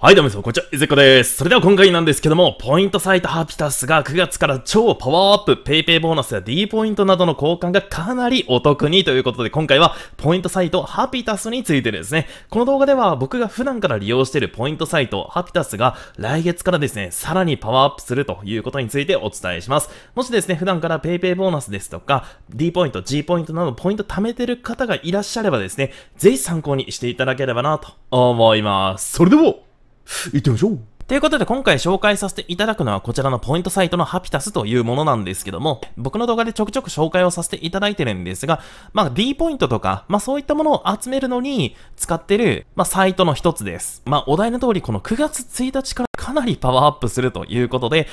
はい、どうもみなさん、こんにちは、いずっこです。それでは今回なんですけども、ポイントサイトハピタスが9月から超パワーアップ、PayPayボーナスや D ポイントなどの交換がかなりお得にということで、今回はポイントサイトハピタスについてですね、この動画では僕が普段から利用しているポイントサイトハピタスが来月からですね、さらにパワーアップするということについてお伝えします。もしですね、普段から PayPayボーナスですとか D ポイント、G ポイントなどポイント貯めてる方がいらっしゃればですね、ぜひ参考にしていただければなと思います。それでは行ってみましょう。ということで今回紹介させていただくのはこちらのポイントサイトのハピタスというものなんですけども、僕の動画でちょくちょく紹介をさせていただいてるんですが、D ポイントとか、そういったものを集めるのに使ってる、サイトの一つです。お題の通りこの9月1日からかなりパワーアップするということで、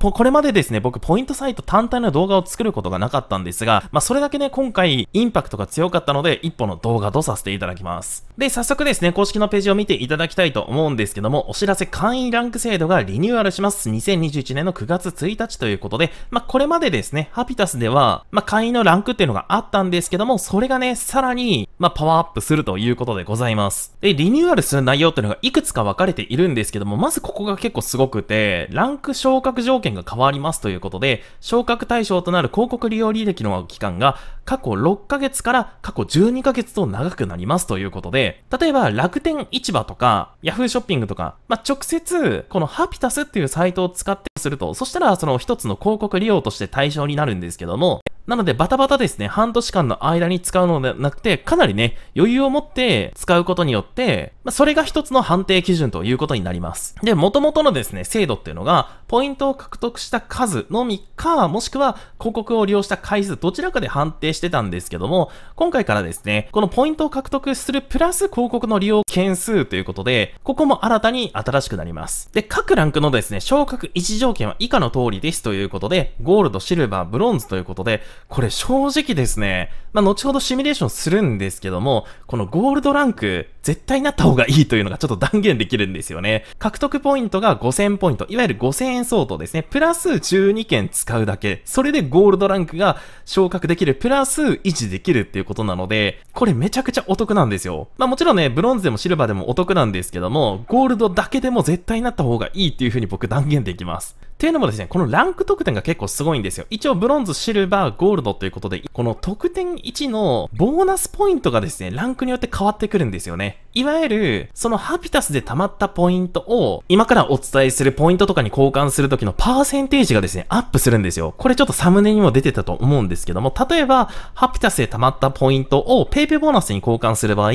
これまでですね、僕ポイントサイト単体の動画を作ることがなかったんですが、それだけね、今回インパクトが強かったので、一本の動画とさせていただきます。で、早速ですね、公式のページを見ていただきたいと思うんですけども、お知らせ会員ランク制度がリニューアルします。2021年の9月1日ということで、これまでですね、ハピタスでは、会員のランクっていうのがあったんですけども、それがね、さらに、パワーアップするということでございます。で、リニューアルする内容っていうのがいくつか分かれているんですけども、まずここが結構すごくて、ランク昇格条件が変わりますということで、昇格対象となる広告利用履歴の期間が過去6ヶ月から過去12ヶ月と長くなりますということで、例えば楽天市場とか、Yahoo ショッピングとか、直接このハピタスっていうサイトを使ってすると、そしたらその一つの広告利用として対象になるんですけども、なのでバタバタですね、半年間の間に使うのではなくて、かなりね、余裕を持って使うことによって、それが一つの判定基準ということになります。で、元々のですね、制度っていうのが、ポイントを獲得した数のみか、もしくは広告を利用した回数、どちらかで判定してたんですけども、今回からですね、このポイントを獲得するプラス広告の利用件数ということで、ここも新たに新しくなります。で、各ランクのですね、昇格1条件は以下の通りですということで、ゴールド、シルバー、ブロンズということで、これ正直ですね、後ほどシミュレーションするんですけども、このゴールドランク、絶対になった方がいいというのがちょっと断言できるんですよね。獲得ポイントが5000ポイント、いわゆる5000円相当ですね、プラス12件使うだけ、それでゴールドランクが昇格できる、プラス維持できるっていうことなので、これめちゃくちゃお得なんですよ。もちろんね、ブロンズでもシルバーでもお得なんですけども、ゴールドだけでも絶対になった方がいいっていうふうに僕断言できます。っていうのもですね、このランク得点が結構すごいんですよ。一応ブロンズ、シルバー、ゴールドということで、この得点1のボーナスポイントがですね、ランクによって変わってくるんですよね。いわゆる、そのハピタスで溜まったポイントを、今からお伝えするポイントとかに交換するときのパーセンテージがですね、アップするんですよ。これちょっとサムネにも出てたと思うんですけども、例えば、ハピタスで溜まったポイントを PayPay ボーナスに交換する場合、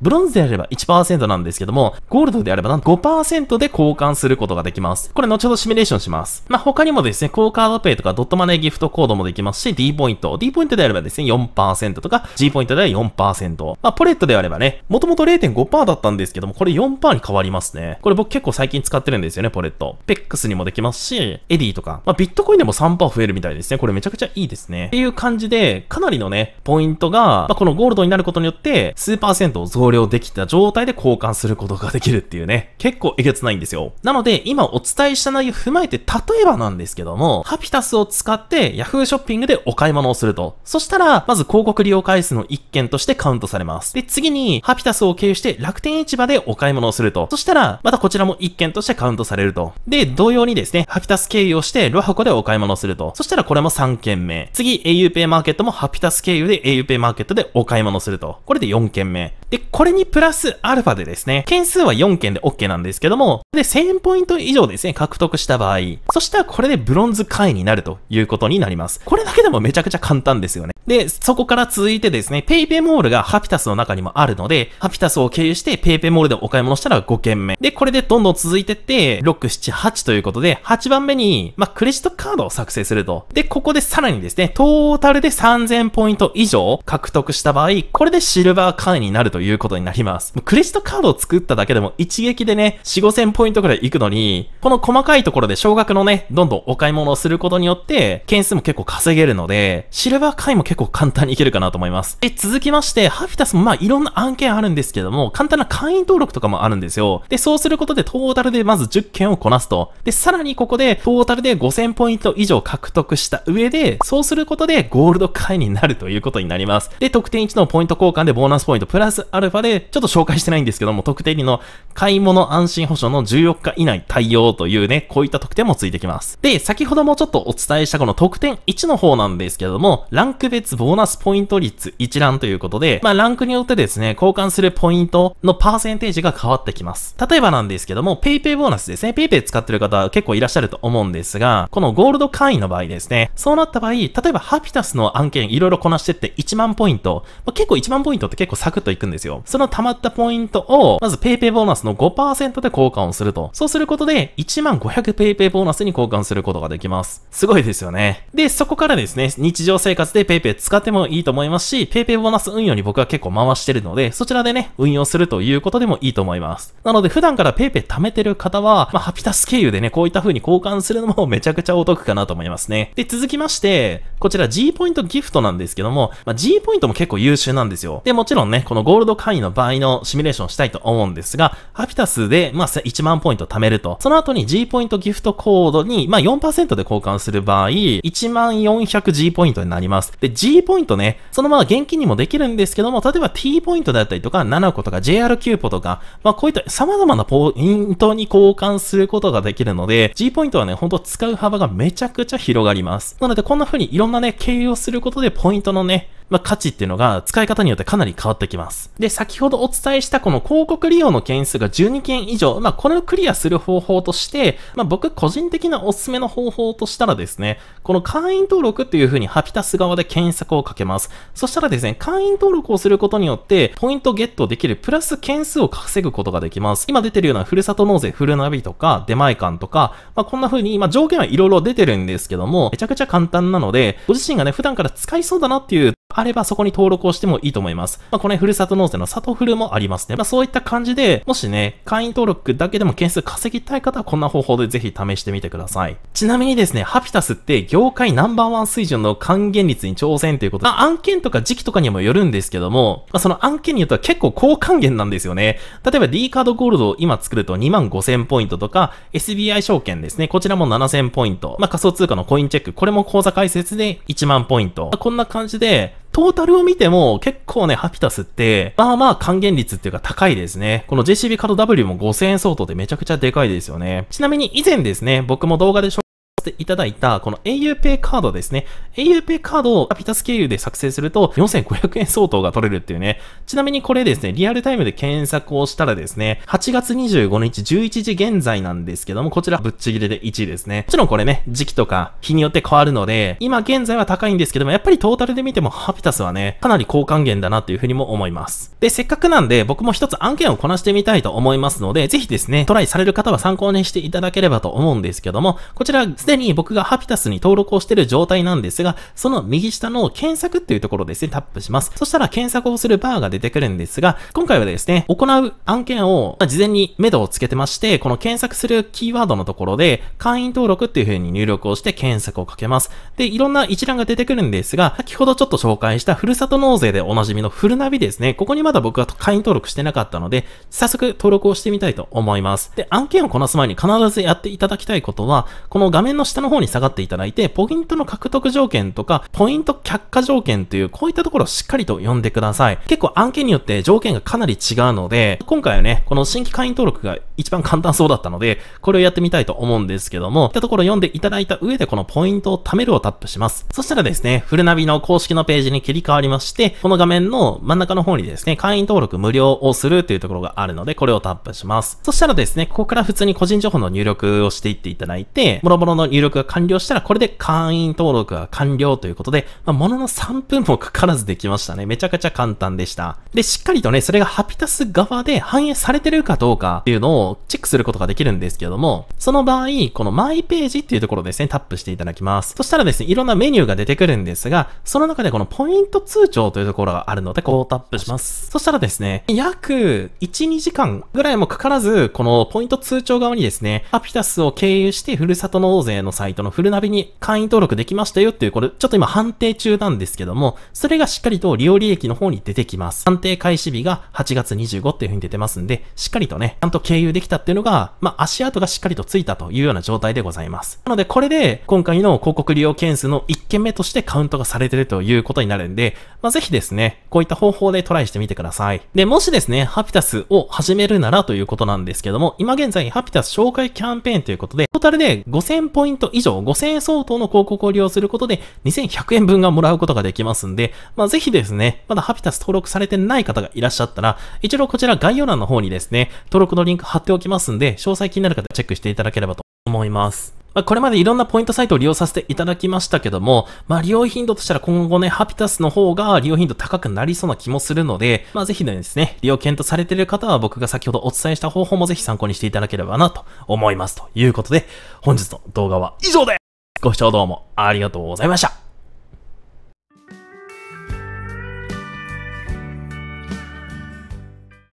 ブロンズであれば 1% なんですけども、ゴールドであればなんと 5% で交換することができます。これ後ほどシミュレーションします。他にもですね、クオカードペイとかドットマネーギフトコードもできますし、D ポイント。D ポイントであればですね、4% とか、G ポイントでは 4%。ポレットであればね、もともと 0.5% だったんですけども、これ 4% に変わりますね。これ僕結構最近使ってるんですよね、ポレット。ペックスにもできますし、エディとか。ビットコインでも 3% 増えるみたいですね。これめちゃくちゃいいですね。っていう感じで、かなりのね、ポイントが、このゴールドになることによって、数%を増量できた状態で交換することができるっていうね、結構えげつないんですよ。なので、今お伝えした内容を踏まえて、例えばなんですけども、ハピタスを使って Yahoo ショッピングでお買い物をすると。そしたら、まず広告利用回数の1件としてカウントされます。で、次に、ハピタスを経由して楽天市場でお買い物をすると。そしたら、またこちらも1件としてカウントされると。で、同様にですね、ハピタス経由をしてロハコでお買い物をすると。そしたらこれも3件目。次、auPay マーケットもハピタス経由で auPay マーケットでお買い物をすると。これで4件目。で、これにプラスアルファでですね、件数は4件で OK なんですけども、で、1000ポイント以上ですね、獲得した場合、そしたらこれでブロンズ会員になるということになります。これだけでもめちゃくちゃ簡単ですよね。で、そこから続いてですね、PayPay モールがハピタスの中にもあるので、ハピタスを経由して PayPay モールでお買い物したら5件目。で、これでどんどん続いてって、6、7、8ということで、8番目に、クレジットカードを作成すると。で、ここでさらにですね、トータルで3000ポイント以上獲得した場合、これでシルバー会員になるということになります。クレジットカードを作っただけでも一撃でね、4、5000ポイントくらいいくのに、この細かいところで少額ののね、どんどんお買い物をすることによって、件数も結構稼げるので、シルバー会も結構簡単にいけるかなと思います。で、続きまして、ハピタスもまあいろんな案件あるんですけども、簡単な会員登録とかもあるんですよ。で、そうすることでトータルでまず10件をこなすと。で、さらにここでトータルで5000ポイント以上獲得した上で、そうすることでゴールド会になるということになります。で、得点1のポイント交換でボーナスポイントプラスアルファで、ちょっと紹介してないんですけども、特定2の買い物安心保証の14日以内対応というね、こういった特典もついてきます。で、先ほどもちょっとお伝えしたこの特典1の方なんですけども、ランク別ボーナスポイント率一覧ということで、まあランクによってですね、交換するポイントのパーセンテージが変わってきます。例えばなんですけども、PayPay ボーナスですね、PayPay 使ってる方結構いらっしゃると思うんですが、このゴールド会員の場合ですね、そうなった場合、例えばハピタスの案件いろいろこなしてって1万ポイント、まあ、結構1万ポイントって結構サクッといくんですよ。その溜まったポイントを、まず PayPay ボーナスの 5% で交換をすると。そうすることで、1500 PayPay ボーナスに交換することができます。すごいですよね。で、そこからですね、日常生活で PayPay 使ってもいいと思いますし、PayPay ボーナス運用に僕は結構回してるので、そちらでね、運用するということでもいいと思います。なので、普段から PayPay 貯めてる方は、まあ、ハピタス経由でね、こういった風に交換するのもめちゃくちゃお得かなと思いますね。で、続きまして、こちら G ポイントギフトなんですけども、まあ、G ポイントも結構優秀なんですよ。で、もちろんね、このゴールド会員の場合のシミュレーションしたいと思うんですが、ハピタスで、まあ、1万ポイント貯めると、その後に G ポイントギフトコードに、まあ、4% で交換する場合、1400G ポイントになります。で、G ポイントね、そのまま現金にもできるんですけども、例えば T ポイントだったりとか、7個とか JR キューポとか、まあ、こういった様々なポイントに交換することができるので、G ポイントはね、ほんと使う幅がめちゃくちゃ広がります。なので、こんな風にいろんなね、経由をすることで、ポイントのね、まあ、価値っていうのが使い方によってかなり変わってきます。で、先ほどお伝えしたこの広告利用の件数が12件以上、まあ、これをクリアする方法として、まあ、僕個人的なおすすめの方法としたらですね、この会員登録っていう風にハピタス側で検索をかけます。そしたらですね、会員登録をすることによって、ポイントゲットできるプラス件数を稼ぐことができます。今出てるようなふるさと納税、フルナビとか、出前館とか、まあ、こんな風に、まあ、条件はいろいろ出てるんですけども、めちゃくちゃ簡単なので、ご自身がね、普段から使いそうだなっていう、あればそこに登録をしてもいいと思います。まあ、これふるさと納税の里フルもありますね。まあ、そういった感じで、もしね、会員登録だけでも件数稼ぎたい方はこんな方法でぜひ試してみてください。ちなみにですね、ハピタスって業界ナンバー1水準の還元率に挑戦ということで、まあ、案件とか時期とかにもよるんですけども、まあ、その案件によっては結構高還元なんですよね。例えば D カードゴールドを今作ると25000ポイントとか、SBI 証券ですね。こちらも7000ポイント。まあ、仮想通貨のコインチェック。これも口座開設で1万ポイント。まあ、こんな感じで、トータルを見ても結構ね、ハピタスって、まあまあ還元率っていうか高いですね。この JCB カード W も5000円相当でめちゃくちゃでかいですよね。ちなみに以前ですね、僕も動画で紹介していただいた、この auPay カードですね。auPay カードをハピタス経由で作成すると4500円相当が取れるっていうね。ちなみにこれですね、リアルタイムで検索をしたらですね、8月25日11時現在なんですけども、こちらぶっちぎりで1位ですね。もちろんこれね、時期とか日によって変わるので、今現在は高いんですけども、やっぱりトータルで見てもハピタスはね、かなり高還元だなっていうふうにも思います。で、せっかくなんで僕も一つ案件をこなしてみたいと思いますので、ぜひですね、トライされる方は参考にしていただければと思うんですけども、こちらすでに僕がハピタスに登録をしている状態なんですが、その右下の検索っていうところですね、タップします。そしたら検索をするバーが出てくるんですが、今回はですね、行う案件を事前に目処をつけてまして、この検索するキーワードのところで、会員登録っていう風に入力をして検索をかけます。で、いろんな一覧が出てくるんですが、先ほどちょっと紹介したふるさと納税でおなじみのフルナビですね、ここにまだ僕は会員登録してなかったので、早速登録をしてみたいと思います。で、案件をこなす前に必ずやっていただきたいことは、この画面の下の方に下がっていただいて、ポイントの獲得条件とか、ポイント却下条件という、こういったところをしっかりと読んでください。結構案件によって条件がかなり違うので、今回はね、この新規会員登録が一番簡単そうだったので、これをやってみたいと思うんですけども、いったところを読んでいただいた上で、このポイントを貯めるをタップします。そしたらですね、フルナビの公式のページに切り替わりまして、この画面の真ん中の方にですね、会員登録無料をするというところがあるので、これをタップします。そしたらですね、ここから普通に個人情報の入力をしていっていただいて、もろもろのの入力が完了したら、これで会員登録が完了ということで、ものの3分もかからずできましたね。めちゃくちゃ簡単でした。で、しっかりとね、それがハピタス側で反映されてるかどうかっていうのをチェックすることができるんですけれども、その場合、このマイページっていうところですね、タップしていただきます。そしたらですね、いろんなメニューが出てくるんですが、その中でこのポイント通帳というところがあるので、こうタップします。そしたらですね、約1、2時間ぐらいもかからず、このポイント通帳側にですね、ハピタスを経由して、ふるさと納税のサイトのフルナビに会員登録できましたよっていう、これちょっと今判定中なんですけども、それがしっかりと利用履歴の方に出てきます。判定開始日が8月25っていう風に出てますんで、しっかりとね、ちゃんと経由できたっていうのが、足跡がしっかりとついたというような状態でございます。なので、これで今回の広告利用件数の1件目としてカウントがされてるということになるんで、ぜひですね、こういった方法でトライしてみてください。で、もしですね、ハピタスを始めるならということなんですけども、今現在ハピタス紹介キャンペーンということで、トータルで5000ポイント以上、5000円相当の広告を利用することで、2100円分がもらうことができますんで、ぜひですね、まだハピタス登録されてない方がいらっしゃったら、一度こちら概要欄の方にですね、登録のリンク貼っておきますんで、詳細気になる方チェックしていただければと思います。これまでいろんなポイントサイトを利用させていただきましたけども、利用頻度としたら今後ね、ハピタスの方が利用頻度高くなりそうな気もするので、ぜひですね、利用検討されている方は僕が先ほどお伝えした方法もぜひ参考にしていただければなと思います。ということで、本日の動画は以上です。ご視聴どうもありがとうございました。